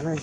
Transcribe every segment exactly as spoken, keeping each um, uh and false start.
mana ya? Yeah.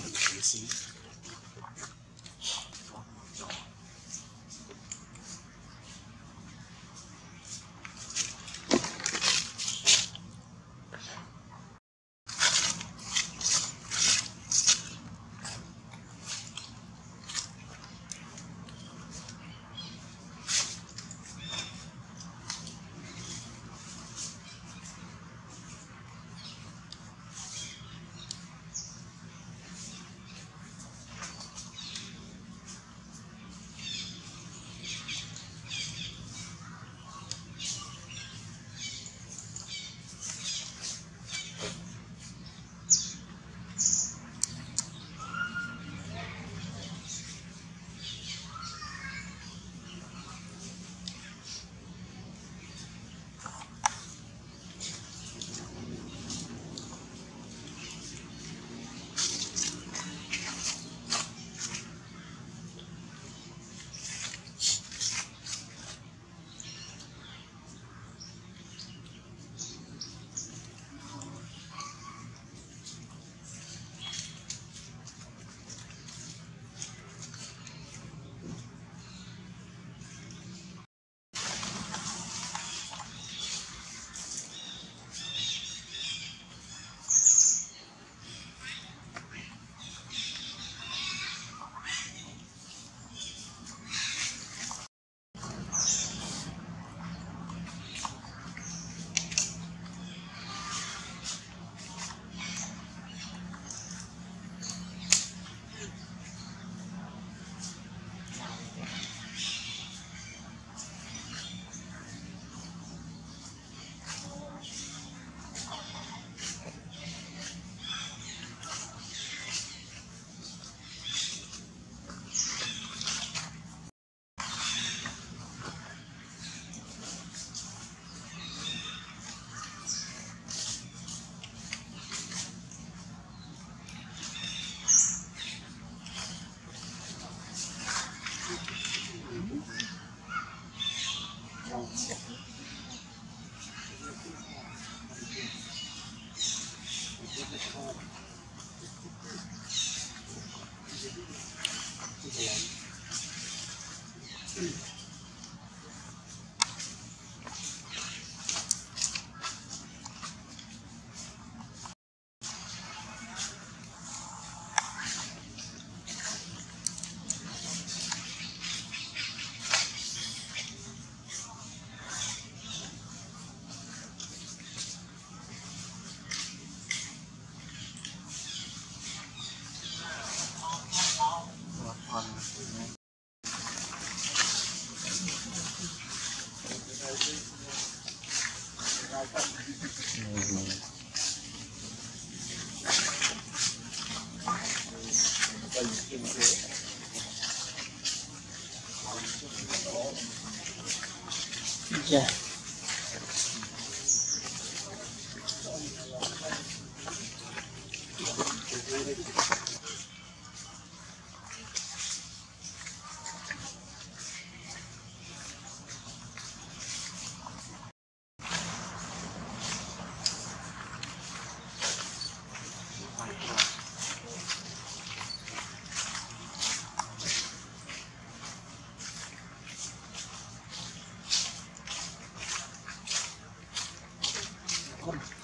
Come on.